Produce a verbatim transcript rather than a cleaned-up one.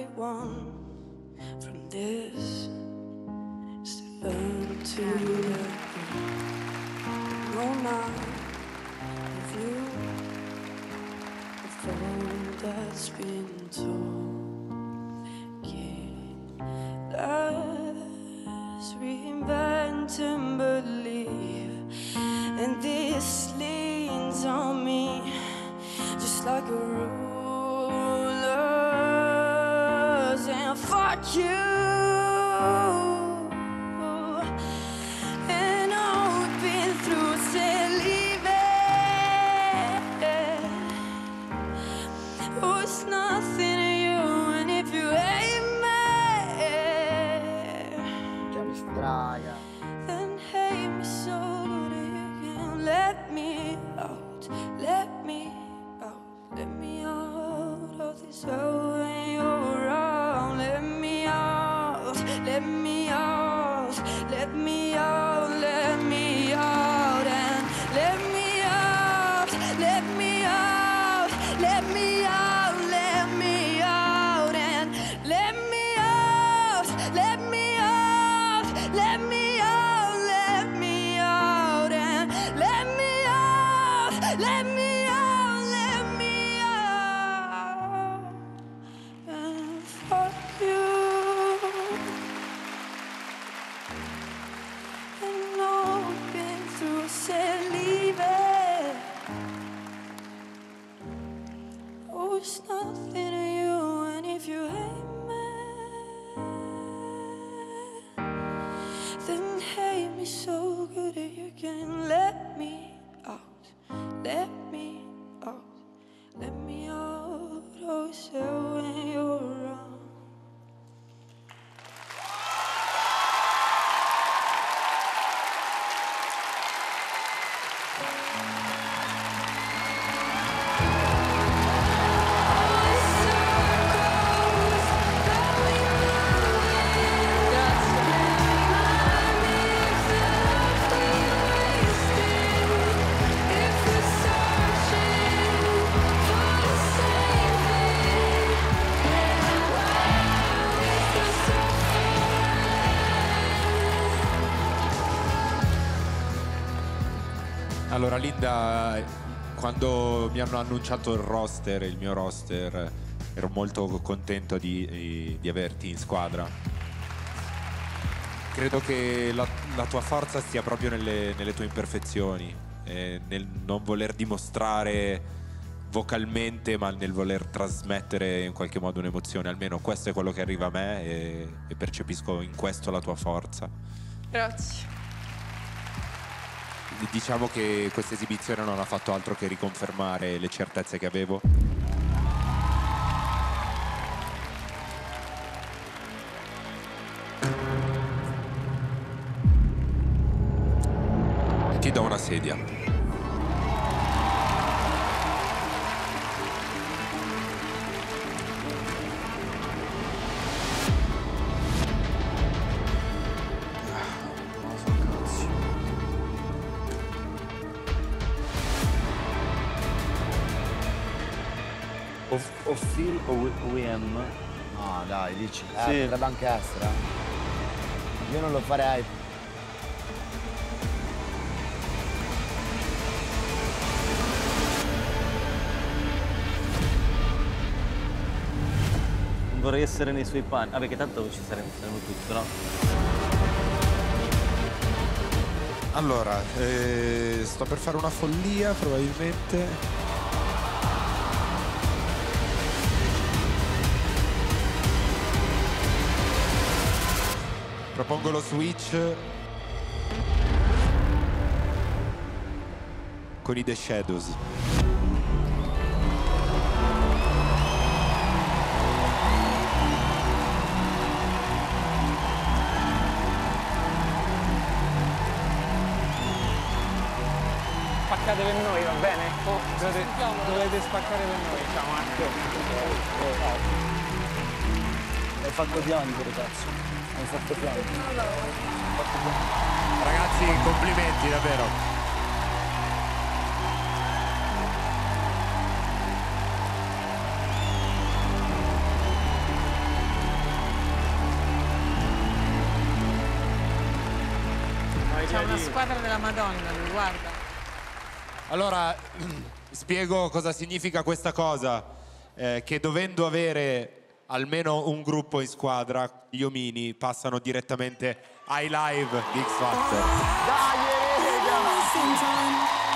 I want from this is to learn to love. No night with you, a phone that's been told. Let's reinvent and believe, and this leans on me just like a rope. And fuck you, and all we've been through, said leave it. Oh, it's nothing to you, and if you hate me, then hate me so that you can let me out, let me out, let me out of this hole. Let me out, let me out, let me out, and let me out, let me out, let me out, let me out, and let me out, let me out, let me out, let me out, and let me out, let me out, let me out, and fuck you. It's nothing to you, and if you hate me, then hate me so good that you can let me out, let me out, let me out, oh, so when you're wrong. Allora Linda, quando mi hanno annunciato il roster, il mio roster, ero molto contento di, di averti in squadra. Credo che la, la tua forza stia proprio nelle, nelle tue imperfezioni, eh, nel non voler dimostrare vocalmente, ma nel voler trasmettere in qualche modo un'emozione. Almeno questo è quello che arriva a me e, e percepisco in questo la tua forza. Grazie. Diciamo che questa esibizione non ha fatto altro che riconfermare le certezze che avevo. Ti do una sedia. O Phil o U M? No, dai, dici. Sì. La banca extra. Io non lo farei. Non vorrei essere nei suoi panni. Vabbè, che tanto ci saremo, saremo tutti, no? Allora, eh, sto per fare una follia, probabilmente. Propongo lo switch con i The Shadows. Spaccate per noi, va bene? Oh, dovete, dovete spaccare per noi. Ciao Marco. Hai fatto piangere, cazzo. Ragazzi, complimenti davvero. C'è una squadra della Madonna, lui, guarda. Allora, spiego cosa significa questa cosa, eh, che dovendo avere almeno un gruppo in squadra, gli omini passano direttamente ai live di X Factor. Dai,